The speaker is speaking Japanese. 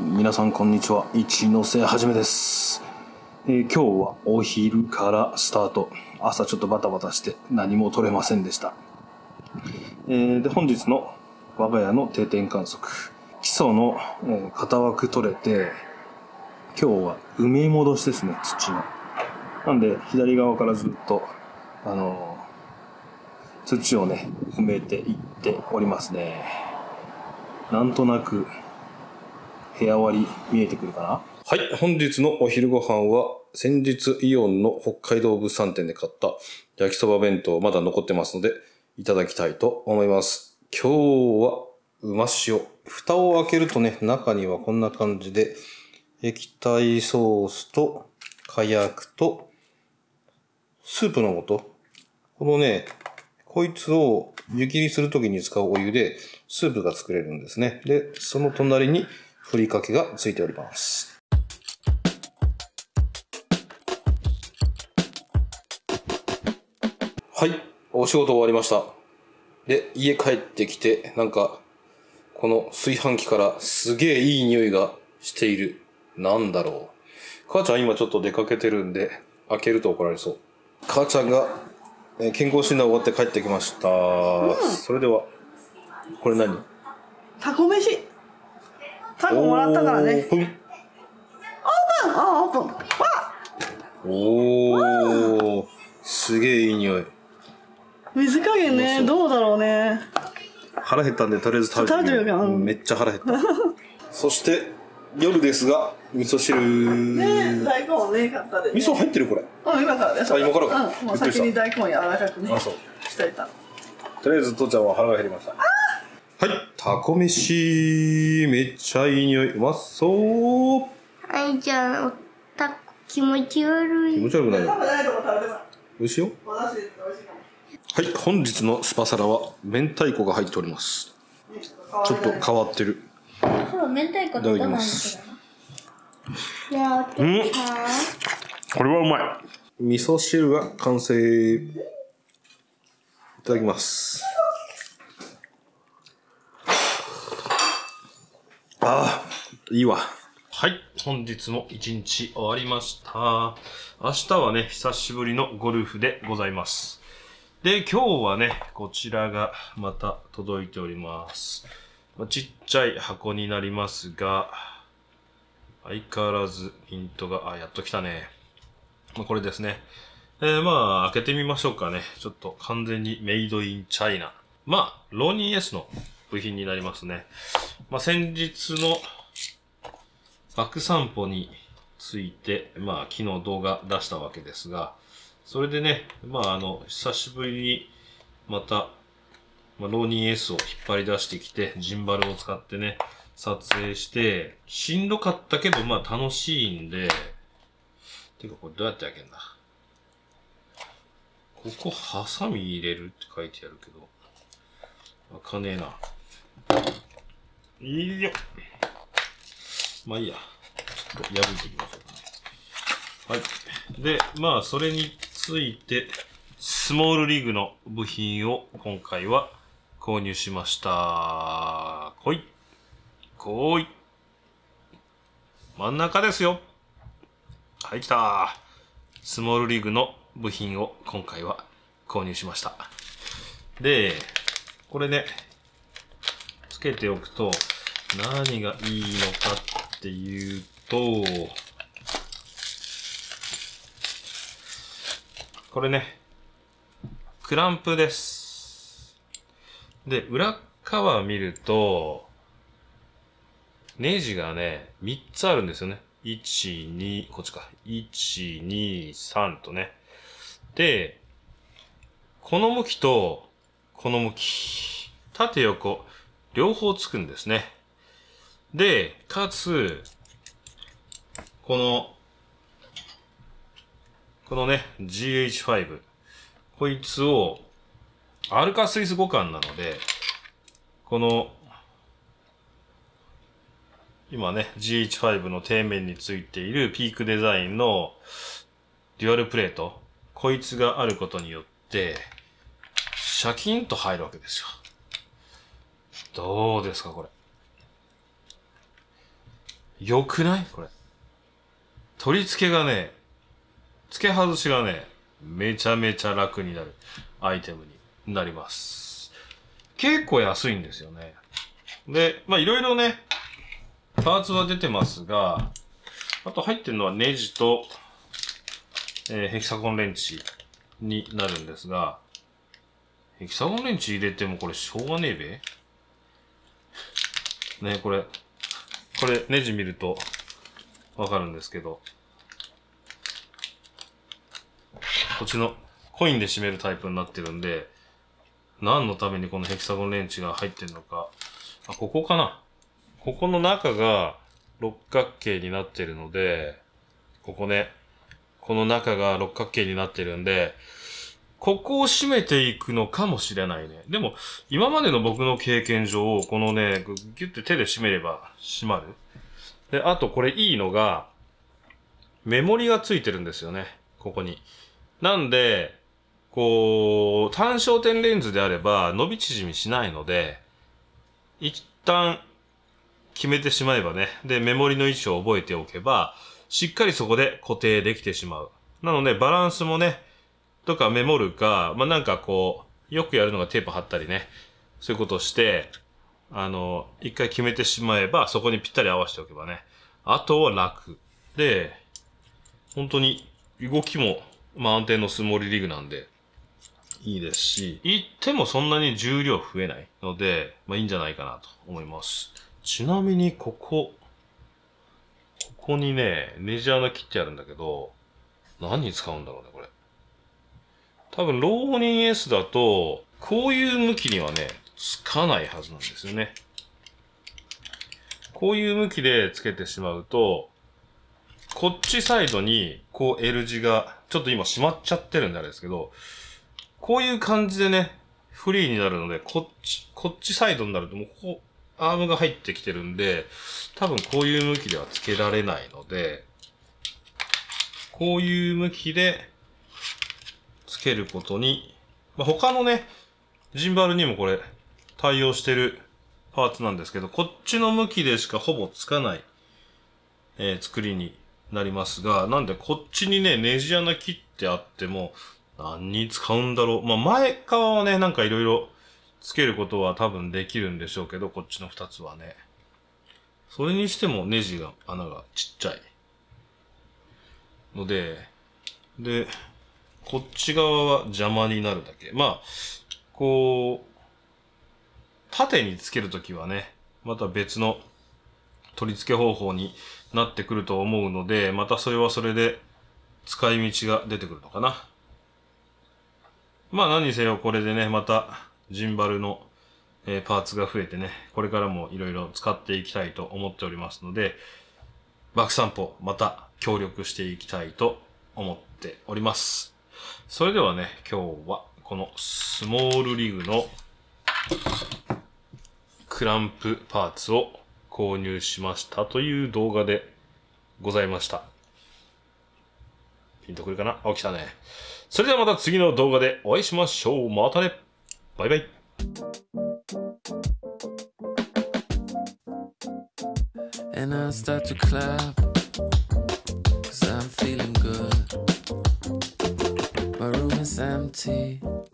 皆さんこんにちは、一ノ瀬はじめです、今日はお昼からスタート。朝ちょっとバタバタして何も撮れませんでした、で本日の我が家の定点観測、基礎の片枠取れて、今日は埋め戻しですね、土の。なんで左側からずっと土をね埋めていっておりますね。なんとなく部屋割り見えてくるかな。はい、本日のお昼ご飯は先日イオンの北海道物産展で買った焼きそば弁当、まだ残ってますのでいただきたいと思います。今日はうま塩。蓋を開けるとね、中にはこんな感じで液体ソースと火薬とスープの素、このねこいつを湯切りするときに使うお湯でスープが作れるんですね。で、その隣にふりかけがついております。はい、お仕事終わりました。で、家帰ってきて、なんか、この炊飯器からすげえいい匂いがしている。なんだろう。母ちゃん今ちょっと出かけてるんで、開けると怒られそう。母ちゃんが、健康診断終わって帰ってきました、それではこれ何？タコ飯。タコもらったからね。オープン。オープン。わっ。おお。すげえいい匂い。水加減ね、どうだろうね。腹減ったんでとりあえず食べてみよう。めっちゃ腹減った。そして夜ですが味噌汁。ね、大根をね買ったで。味噌入ってるこれ。今からです。今からか。もう先に大根柔らかくね。しておいた。とりあえず父ちゃんは腹が減りました。はい、タコ飯、めっちゃいい匂い、うまそう。愛ちゃん、おた気持ち悪い。気持ち悪くないよ。美味しいよ。はい、本日のスパサラは明太子が入っております。ちょっと変わってる。明太子どうなんですか。うん。これはうまい。味噌汁が完成。いただきます。ああ、いいわ。はい、本日も一日終わりました。明日はね、久しぶりのゴルフでございます。で、今日はね、こちらがまた届いております。ちっちゃい箱になりますが、相変わらずピントが、やっと来たね。これですね。まあ、開けてみましょうかね。ちょっと完全にメイドインチャイナ。まあ、ローニー S の部品になりますね。まあ、先日のバック散歩について、まあ、昨日動画出したわけですが、それでね、まあ、久しぶりにまた、ローニー S を引っ張り出してきて、ジンバルを使ってね、撮影して、しんどかったけど、まあ、楽しいんで、てか、これどうやって開けんだ？ここ、ハサミ入れるって書いてあるけど、開かねえな。いいよ。まあいいや。ちょっと破いていきましょうかね。はい。で、まあ、それについて、スモールリグの部品を今回は購入しました。来い。来い。真ん中ですよ。はい、来た。スモールリグの部品を今回は購入しました。で、これね、つけておくと何がいいのかっていうと、これね、クランプです。で、裏側見ると、ネジがね、3つあるんですよね。1、2、こっちか。1、2、3とね。で、この向きと、この向き、縦横、両方つくんですね。で、かつ、このね、GH5。こいつを、アルカスイス互換なので、今ね、GH5 の底面についているピークデザインのデュアルプレート。こいつがあることによって、シャキンと入るわけですよ。どうですか、これ。よくない？これ。取り付けがね、付け外しがね、めちゃめちゃ楽になるアイテムになります。結構安いんですよね。で、まあいろいろね、パーツは出てますが、あと入ってるのはネジと、ヘキサゴンレンチになるんですが、ヘキサゴンレンチ入れてもこれしょうがねえべ。ね、これネジ見るとわかるんですけど、こっちのコインで締めるタイプになってるんで、何のためにこのヘキサゴンレンチが入ってるのか、あ、ここかな。ここの中が六角形になってるので、ここね、この中が六角形になってるんで、ここを締めていくのかもしれないね。でも、今までの僕の経験上、このね、ギュッて手で締めれば締まる。で、あとこれいいのが、メモリがついてるんですよね。ここに。なんで、こう、単焦点レンズであれば、伸び縮みしないので、一旦決めてしまえばね。で、メモリの位置を覚えておけば、しっかりそこで固定できてしまう。なので、バランスもね、とかメモるか、まあ、なんかこう、よくやるのがテープ貼ったりね、そういうことをして、一回決めてしまえば、そこにぴったり合わせておけばね、あとは楽。で、本当に動きも、まあ、安定のスモールリーグなんで、いいですし、行ってもそんなに重量増えないので、まあ、いいんじゃないかなと思います。ちなみに、ここにね、ネジ穴切ってあるんだけど、何に使うんだろうね、これ。多分、ローニン S だと、こういう向きにはね、つかないはずなんですよね。こういう向きでつけてしまうと、こっちサイドに、こう L 字が、ちょっと今閉まっちゃってるんであれですけど、こういう感じでね、フリーになるので、こっちサイドになると、もうここ、アームが入ってきてるんで、多分こういう向きではつけられないので、こういう向きで、つけることに、まあ、他のね、ジンバルにもこれ対応してるパーツなんですけど、こっちの向きでしかほぼつかない、作りになりますが、なんでこっちにね、ネジ穴切ってあっても何に使うんだろう。まあ、前側はね、なんかいろいろつけることは多分できるんでしょうけど、こっちの2つはね。それにしてもネジが、穴がちっちゃい。ので、で、こっち側は邪魔になるだけ。まあ、こう、縦につけるときはね、また別の取り付け方法になってくると思うので、またそれはそれで使い道が出てくるのかな。まあ何にせよこれでね、またジンバルのパーツが増えてね、これからもいろいろ使っていきたいと思っておりますので、バック散歩また協力していきたいと思っております。それではね、今日はこのスモールリグのクランプパーツを購入しましたという動画でございました。ピンとくるかな？あ、来たね。それではまた次の動画でお会いしましょう。またね。バイバイ。And I start to clap, 'cause I'm feeling good. My room is empty.